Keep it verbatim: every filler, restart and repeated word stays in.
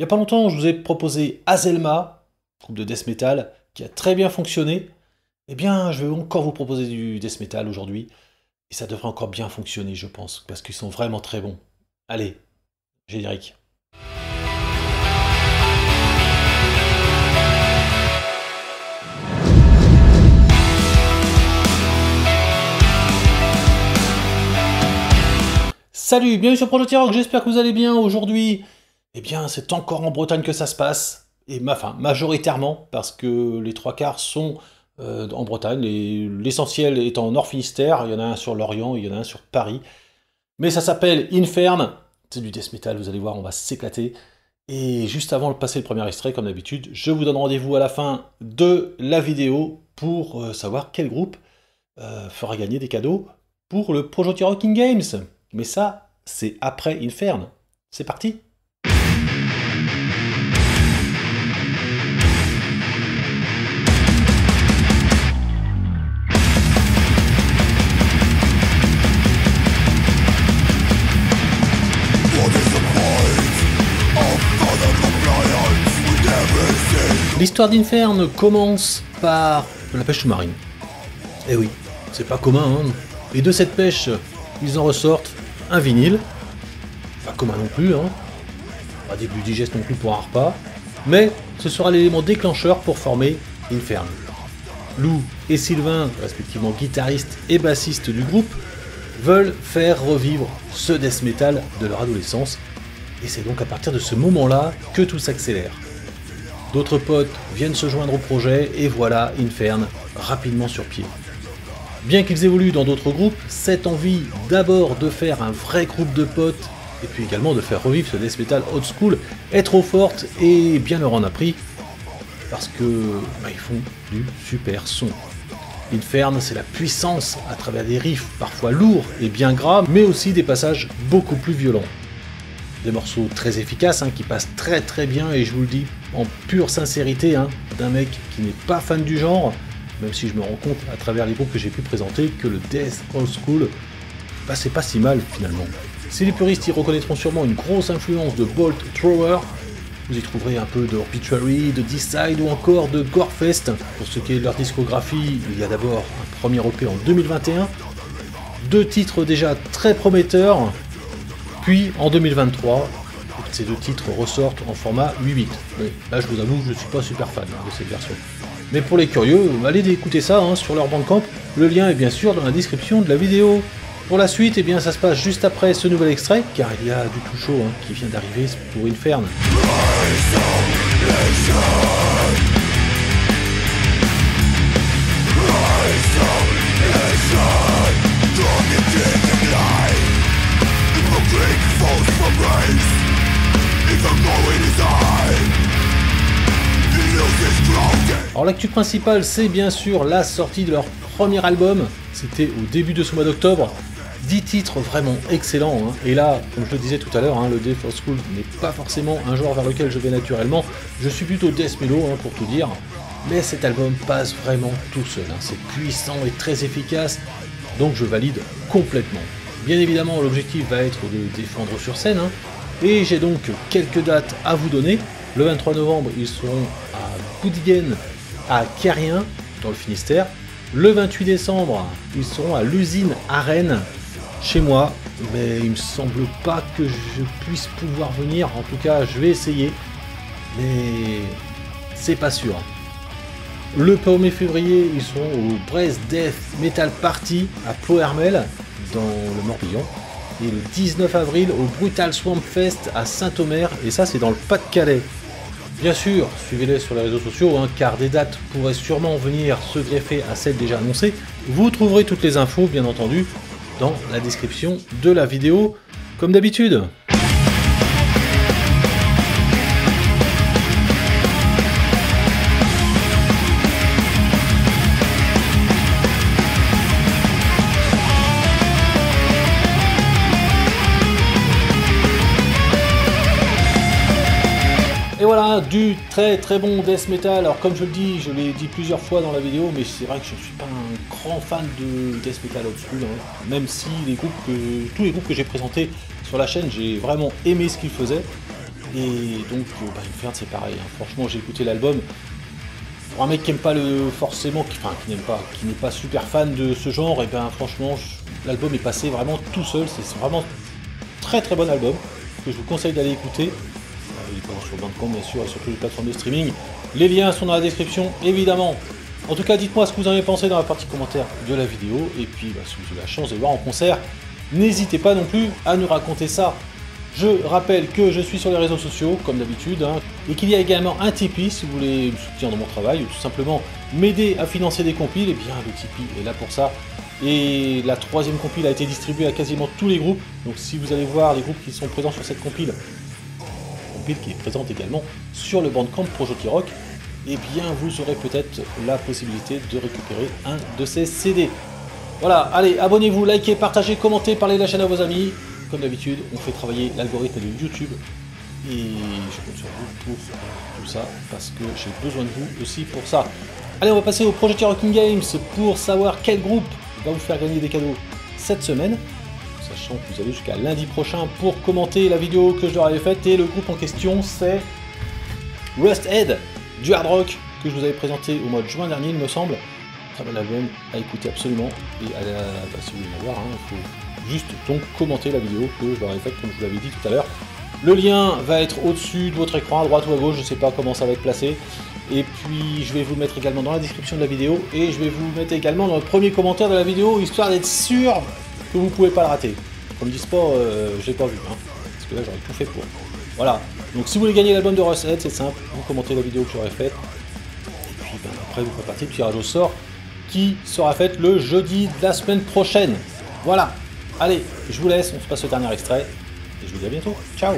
Il n'y a pas longtemps, je vous ai proposé Azelma, groupe de death metal, qui a très bien fonctionné. Eh bien, je vais encore vous proposer du death metal aujourd'hui. Et ça devrait encore bien fonctionner, je pense, parce qu'ils sont vraiment très bons. Allez, générique. Salut, bienvenue sur Projotirockin, j'espère que vous allez bien aujourd'hui. Eh bien, c'est encore en Bretagne que ça se passe, et ma, enfin, majoritairement, parce que les trois quarts sont euh, en Bretagne, et l'essentiel est en Nord Finistère, il y en a un sur l'Orient, il y en a un sur Paris. Mais ça s'appelle Infern, c'est du death metal, vous allez voir, on va s'éclater. Et juste avant de passer le premier extrait, comme d'habitude, je vous donne rendez-vous à la fin de la vidéo pour euh, savoir quel groupe euh, fera gagner des cadeaux pour le Projotirockin Games. Mais ça, c'est après Infern. C'est parti! L'histoire d'Infern commence par la pêche sous-marine. Eh oui, c'est pas commun, hein. Et de cette pêche, ils en ressortent un vinyle, pas commun non plus, hein. Pas des plus digestes non plus pour un repas, mais ce sera l'élément déclencheur pour former Infern. Lou et Sylvain, respectivement guitaristes et bassistes du groupe, veulent faire revivre ce death metal de leur adolescence, et c'est donc à partir de ce moment-là que tout s'accélère. D'autres potes viennent se joindre au projet, et voilà Infern rapidement sur pied. Bien qu'ils évoluent dans d'autres groupes, cette envie d'abord de faire un vrai groupe de potes, et puis également de faire revivre ce death metal old school, est trop forte et bien leur en a pris, parce que bah, ils font du super son. Infern, c'est la puissance à travers des riffs parfois lourds et bien gras, mais aussi des passages beaucoup plus violents. Des morceaux très efficaces, hein, qui passent très très bien, et je vous le dis en pure sincérité, hein, d'un mec qui n'est pas fan du genre, même si je me rends compte à travers les groupes que j'ai pu présenter que le death old school, bah c'est pas si mal finalement. Si les puristes y reconnaîtront sûrement une grosse influence de Bolt Thrower, vous y trouverez un peu de Obituary, de Deicide ou encore de Gorefest. Pour ce qui est de leur discographie, il y a d'abord un premier E P en deux mille vingt et un, deux titres déjà très prometteurs, puis en deux mille vingt-trois, ces deux titres ressortent en format huit bits. Mais là je vous avoue que je ne suis pas super fan de cette version. Mais pour les curieux, allez écouter ça, hein, sur leur Bandcamp, le lien est bien sûr dans la description de la vidéo. Pour la suite, eh bien, ça se passe juste après ce nouvel extrait, car il y a du tout chaud, hein, qui vient d'arriver pour Infern. Alors l'actu principale, c'est bien sûr la sortie de leur premier album, c'était au début de ce mois d'octobre, dix titres vraiment excellents, hein. Et là, comme je le disais tout à l'heure, hein, le death old school n'est pas forcément un genre vers lequel je vais naturellement, je suis plutôt death mellow, hein, pour tout dire, mais cet album passe vraiment tout seul, hein. C'est puissant et très efficace, donc je valide complètement. Bien évidemment, l'objectif va être de défendre sur scène, hein, et j'ai donc quelques dates à vous donner. Le vingt-trois novembre, ils seront à Goudien, à Querrien, dans le Finistère. Le vingt-huit décembre, ils seront à l'usine à Rennes, chez moi, mais il me semble pas que je puisse pouvoir venir, en tout cas je vais essayer, mais c'est pas sûr. Le premier février, ils seront au Brest Death Metal Party à Plohermel, dans le Morbihan. Et le dix-neuf avril au Brutal Swamp Fest à Saint-Omer, et ça c'est dans le Pas-de-Calais. Bien sûr, suivez-les sur les réseaux sociaux, hein, car des dates pourraient sûrement venir se greffer à celles déjà annoncées. Vous trouverez toutes les infos, bien entendu, dans la description de la vidéo, comme d'habitude. Et voilà, du très très bon death metal. Alors comme je le dis, je l'ai dit plusieurs fois dans la vidéo, mais c'est vrai que je ne suis pas un grand fan de death metal old school, hein. Même si les groupes que, tous les groupes que j'ai présentés sur la chaîne, j'ai vraiment aimé ce qu'ils faisaient. Et donc, bah, Infern, c'est pareil. Hein. Franchement, j'ai écouté l'album. Pour un mec qui n'aime pas le forcément, qui, enfin, qui n'aime pas, qui n'est pas super fan de ce genre, et bien franchement, je... l'album est passé vraiment tout seul. C'est vraiment très très bon album que je vous conseille d'aller écouter. Il est sur Bandcamp, bien sûr, et sur toutes les plateformes de streaming. Les liens sont dans la description, évidemment. En tout cas, dites-moi ce que vous en avez pensé dans la partie commentaire de la vidéo. Et puis, bah, si vous avez la chance de le voir en concert, n'hésitez pas non plus à nous raconter ça. Je rappelle que je suis sur les réseaux sociaux, comme d'habitude, hein, et qu'il y a également un Tipeee si vous voulez me soutenir dans mon travail ou tout simplement m'aider à financer des compiles. Et bien, le Tipeee est là pour ça. Et la troisième compile a été distribuée à quasiment tous les groupes. Donc, si vous allez voir les groupes qui sont présents sur cette compile, compile qui est présente également sur le Bandcamp Projotirock, et bien, vous aurez peut-être la possibilité de récupérer un de ces C D. Voilà, allez, abonnez-vous, likez, partagez, commentez, parlez de la chaîne à vos amis. Comme d'habitude, on fait travailler l'algorithme de YouTube et je compte sur vous pour tout ça parce que j'ai besoin de vous aussi pour ça. Allez, on va passer au Projotirockin Games pour savoir quel groupe va vous faire gagner des cadeaux cette semaine, sachant que vous avez jusqu'à lundi prochain pour commenter la vidéo que je leur avais faite. Et le groupe en question, c'est Rusthead, du hard rock que je vous avais présenté au mois de juin dernier, il me semble. Très bon album à écouter absolument et à la... bah, si vous voulez la voir, hein, il faut... juste donc commenter la vidéo que je leur ai faite comme je vous l'avais dit tout à l'heure. Le lien va être au-dessus de votre écran, à droite ou à gauche, je ne sais pas comment ça va être placé. Et puis je vais vous le mettre également dans la description de la vidéo et je vais vous le mettre également dans le premier commentaire de la vidéo, histoire d'être sûr que vous ne pouvez pas le rater. Comme dit sport, euh, j'ai pas vu, hein, parce que là j'aurais tout fait pour. Voilà, donc si vous voulez gagner l'album de Rusthead, c'est simple, vous commentez la vidéo que j'aurais faite. Et puis ben, après vous ferez partie du tirage au sort qui sera fait le jeudi de la semaine prochaine. Voilà. Allez, je vous laisse, on se passe au dernier extrait, et je vous dis à bientôt, ciao.